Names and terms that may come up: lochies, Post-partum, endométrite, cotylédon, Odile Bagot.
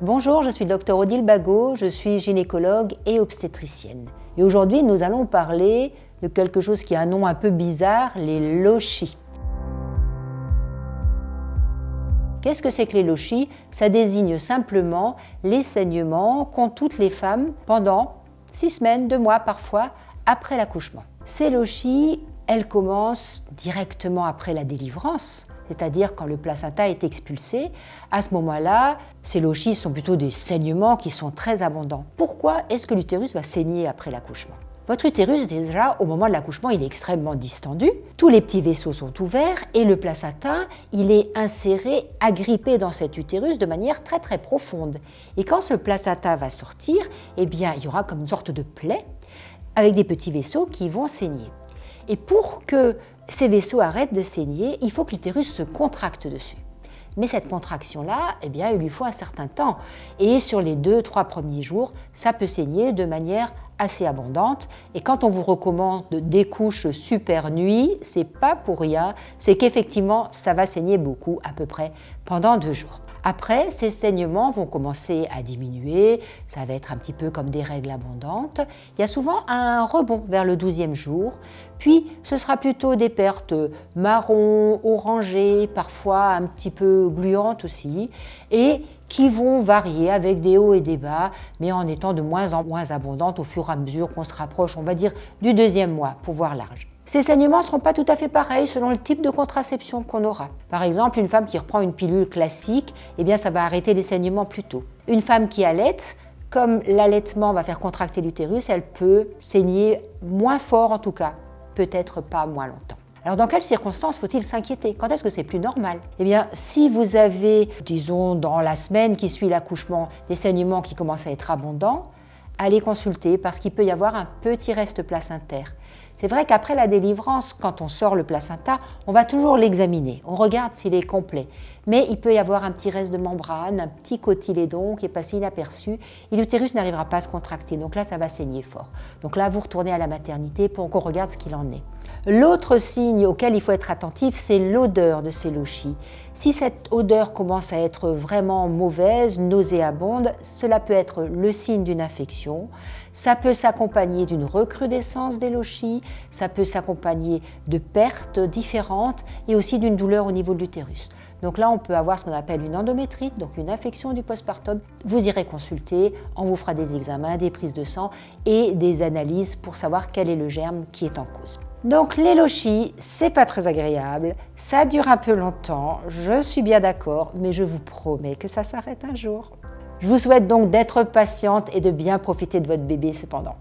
Bonjour, je suis Dr Odile Bagot, je suis gynécologue et obstétricienne. Et aujourd'hui, nous allons parler de quelque chose qui a un nom un peu bizarre, les lochies. Qu'est-ce que c'est que les lochies? Ça désigne simplement les saignements qu'ont toutes les femmes pendant 6 semaines, 2 mois parfois, après l'accouchement. Ces lochies, elles commencent directement après la délivrance. C'est-à-dire quand le placenta est expulsé, à ce moment-là, ces lochies sont plutôt des saignements qui sont très abondants. Pourquoi est-ce que l'utérus va saigner après l'accouchement? Votre utérus, déjà, au moment de l'accouchement, il est extrêmement distendu. Tous les petits vaisseaux sont ouverts et le placenta, il est inséré, agrippé dans cet utérus de manière très très profonde. Et quand ce placenta va sortir, eh bien, il y aura comme une sorte de plaie avec des petits vaisseaux qui vont saigner. Et pour que ces vaisseaux arrêtent de saigner, il faut que l'utérus se contracte dessus. Mais cette contraction-là, eh bien, il lui faut un certain temps. Et sur les 2-3 premiers jours, ça peut saigner de manière assez abondante. Et quand on vous recommande des couches super nuit, c'est pas pour rien. C'est qu'effectivement, ça va saigner beaucoup, à peu près, pendant 2 jours. Après, ces saignements vont commencer à diminuer. Ça va être un petit peu comme des règles abondantes. Il y a souvent un rebond vers le 12e jour. Puis, ce sera plutôt des pertes marron, orangées, parfois un petit peu gluantes aussi, et qui vont varier avec des hauts et des bas, mais en étant de moins en moins abondantes au fur et à mesure qu'on se rapproche, on va dire, du 2e mois, pour voir large. Ces saignements ne seront pas tout à fait pareils selon le type de contraception qu'on aura. Par exemple, une femme qui reprend une pilule classique, eh bien ça va arrêter les saignements plus tôt. Une femme qui allaite, comme l'allaitement va faire contracter l'utérus, elle peut saigner moins fort en tout cas, peut-être pas moins longtemps. Alors dans quelles circonstances faut-il s'inquiéter? Quand est-ce que c'est plus normal? Eh bien, si vous avez, disons, dans la semaine qui suit l'accouchement, des saignements qui commencent à être abondants, allez consulter parce qu'il peut y avoir un petit reste placentaire. C'est vrai qu'après la délivrance, quand on sort le placenta, on va toujours l'examiner, on regarde s'il est complet. Mais il peut y avoir un petit reste de membrane, un petit cotylédon qui est passé inaperçu, et l'utérus n'arrivera pas à se contracter, donc là ça va saigner fort. Donc là vous retournez à la maternité pour qu'on regarde ce qu'il en est. L'autre signe auquel il faut être attentif, c'est l'odeur de ces lochies. Si cette odeur commence à être vraiment mauvaise, nauséabonde, cela peut être le signe d'une infection. Ça peut s'accompagner d'une recrudescence des lochies, ça peut s'accompagner de pertes différentes et aussi d'une douleur au niveau de l'utérus. Donc là, on peut avoir ce qu'on appelle une endométrite, donc une infection du postpartum. Vous irez consulter, on vous fera des examens, des prises de sang et des analyses pour savoir quel est le germe qui est en cause. Donc les lochies, c'est pas très agréable, ça dure un peu longtemps, je suis bien d'accord, mais je vous promets que ça s'arrête un jour. Je vous souhaite donc d'être patiente et de bien profiter de votre bébé cependant.